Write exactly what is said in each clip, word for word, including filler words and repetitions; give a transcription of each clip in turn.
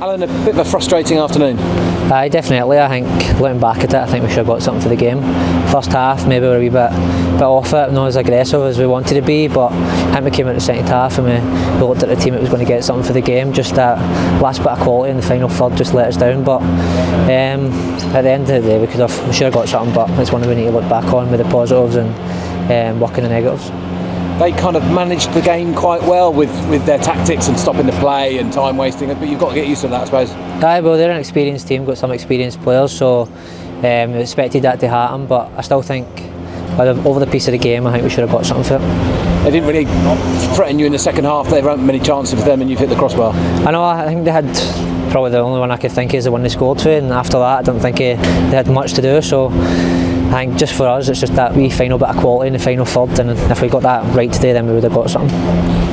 Allan, a bit of a frustrating afternoon. Aye, definitely. I think looking back at it, I think we should have got something for the game. First half, maybe we were a wee bit, bit off it, not as aggressive as we wanted to be, but I think we came into the second half and we, we looked at the team that was going to get something for the game. Just that last bit of quality in the final third just let us down, but um, at the end of the day, we, could have, we should have got something, but it's one that we need to look back on with the positives and um, working the negatives. They kind of managed the game quite well with, with their tactics and stopping the play and time wasting, but you've got to get used to that, I suppose. Aye, well, they're an experienced team, got some experienced players, so um, we expected that to happen, but I still think over the piece of the game, I think we should have got something for it. They didn't really threaten you in the second half, there weren't many chances for them and you've hit the crossbar. I know, I think they had probably the only one I could think is the one they scored to, and after that I don't think they had much to do, so I think just for us, it's just that wee final bit of quality in the final third, and if we got that right today, then we would have got something.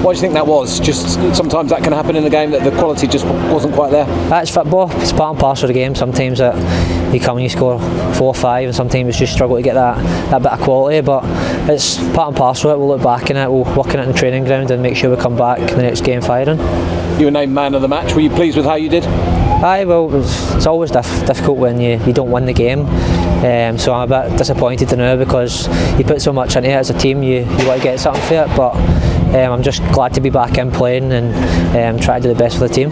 What do you think that was? Just sometimes that can happen in a game, that the quality just wasn't quite there? That's football, it's part and parcel of the game. Sometimes it, you come and you score four or five, and sometimes you just struggle to get that, that bit of quality, but it's part and parcel of it. We'll look back in it, we'll work in it in the training ground and make sure we come back in the next game firing. You were named man of the match, were you pleased with how you did? Aye, well, it's always diff difficult when you, you don't win the game, um, so I'm a bit disappointed now because you put so much into it as a team, you, you want to get something for it, but um, I'm just glad to be back in playing and um, try to do the best for the team.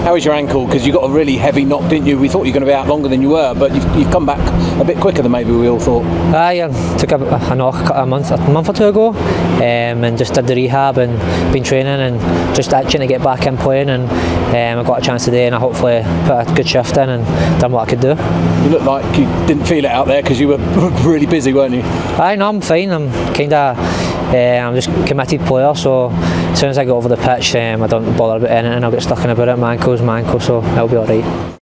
How is your ankle? Because you got a really heavy knock, didn't you? We thought you were going to be out longer than you were, but you've, you've come back a bit quicker than maybe we all thought. Aye, I took a, a knock a month, a month or two ago, um, and just did the rehab and been training and just itching to get back in playing, and um, I got a chance today and I hopefully put a good shift in and done what I could do. You look like you didn't feel it out there because you were really busy, weren't you? I know, I'm fine. I'm kind of, uh, I'm just a committed player, so as soon as I get over the pitch, um, I don't bother about anything. I'll get stuck in about it. My ankle's my ankle, so it'll be alright.